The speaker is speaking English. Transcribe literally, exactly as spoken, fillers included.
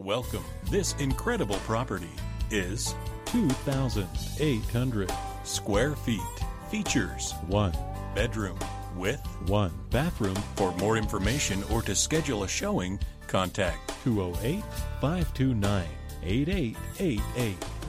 Welcome. This incredible property is two thousand eight hundred square feet. Features one bedroom with one bathroom. For more information or to schedule a showing, contact two oh eight, five two nine, eight eight eight eight.